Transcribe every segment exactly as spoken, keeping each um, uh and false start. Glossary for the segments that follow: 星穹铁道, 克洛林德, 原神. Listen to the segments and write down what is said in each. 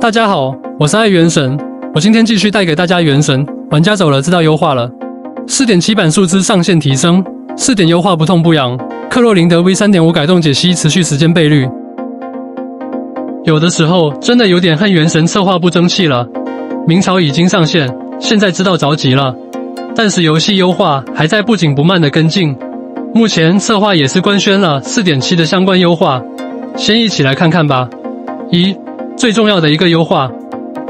大家好，我是爱原神，我今天继续带给大家原神玩家走了知道优化了 四点七 版数字上限提升 四点 优化不痛不痒，克洛林德 V 三点五 改动解析持续时间倍率。有的时候真的有点恨原神策划不争气了，明朝已经上线，现在知道着急了，但是游戏优化还在不紧不慢的跟进。目前策划也是官宣了 四点七 的相关优化，先一起来看看吧。一 最重要的一个优化，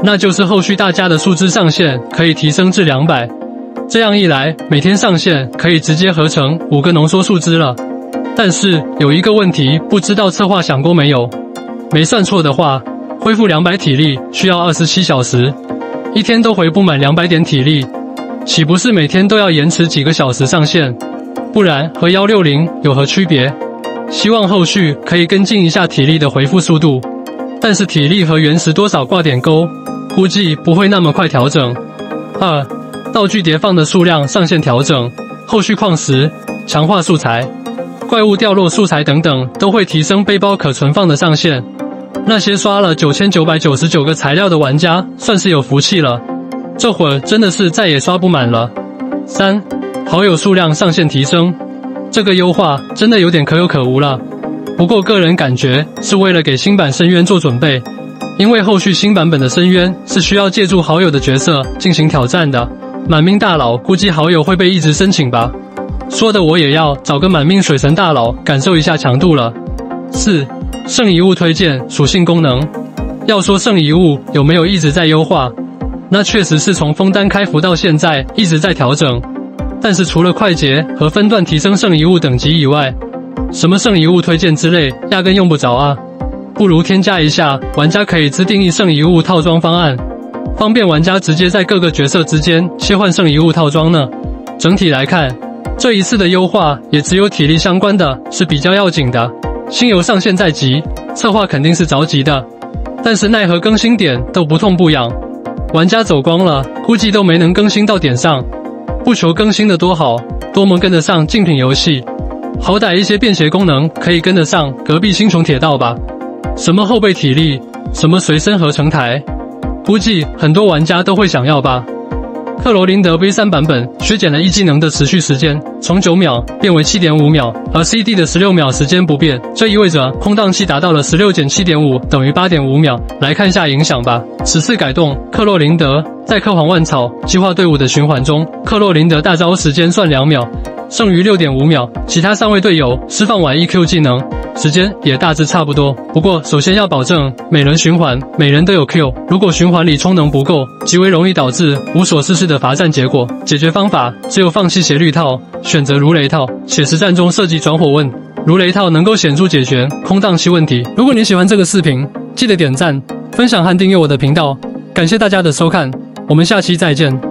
那就是后续大家的数字上限可以提升至 两百， 这样一来每天上限可以直接合成五个浓缩数字了。但是有一个问题，不知道策划想过没有？没算错的话，恢复两百体力需要二十七小时，一天都回不满两百点体力，岂不是每天都要延迟几个小时上线？不然和一六零有何区别？希望后续可以跟进一下体力的回复速度。 但是体力和原石多少挂点钩，估计不会那么快调整。二，道具叠放的数量上限调整，后续矿石、强化素材、怪物掉落素材等等都会提升背包可存放的上限。那些刷了 九千九百九十九 个材料的玩家算是有福气了，这会儿真的是再也刷不满了。三，好友数量上限提升，这个优化真的有点可有可无了。 不过个人感觉是为了给新版深渊做准备，因为后续新版本的深渊是需要借助好友的角色进行挑战的。满命大佬估计好友会被一直申请吧，说的我也要找个满命水神大佬感受一下强度了。四，圣遗物推荐属性功能，要说圣遗物有没有一直在优化，那确实是从枫丹开服到现在一直在调整，但是除了快捷和分段提升圣遗物等级以外， 什么圣遗物推荐之类，压根用不着啊！不如添加一下，玩家可以自定义圣遗物套装方案，方便玩家直接在各个角色之间切换圣遗物套装呢。整体来看，这一次的优化也只有体力相关的是比较要紧的。新游上线在即，策划肯定是着急的，但是奈何更新点都不痛不痒，玩家走光了，估计都没能更新到点上。不求更新的多好，多么跟得上竞品游戏。 好歹一些便携功能可以跟得上隔壁星穹铁道吧？什么后备体力，什么随身合成台，估计很多玩家都会想要吧。克罗林德 V 三 版本削减了一技能的持续时间，从九秒变为 七点五秒，而 C D 的十六秒时间不变，这意味着空档期达到了 十六减七点五 等于 八点五秒。来看下影响吧。此次改动，克洛林德在科皇万草计划队伍的循环中，克洛林德大招时间算两秒。 剩余 六点五秒，其他三位队友释放完 E Q 技能，时间也大致差不多。不过，首先要保证每轮循环每人都有 Q， 如果循环里充能不够，极为容易导致无所事事的罚站结果。解决方法只有放弃斜率套，选择如雷套。写实战中设计转火问，如雷套能够显著解决空档期问题。如果你喜欢这个视频，记得点赞、分享和订阅我的频道。感谢大家的收看，我们下期再见。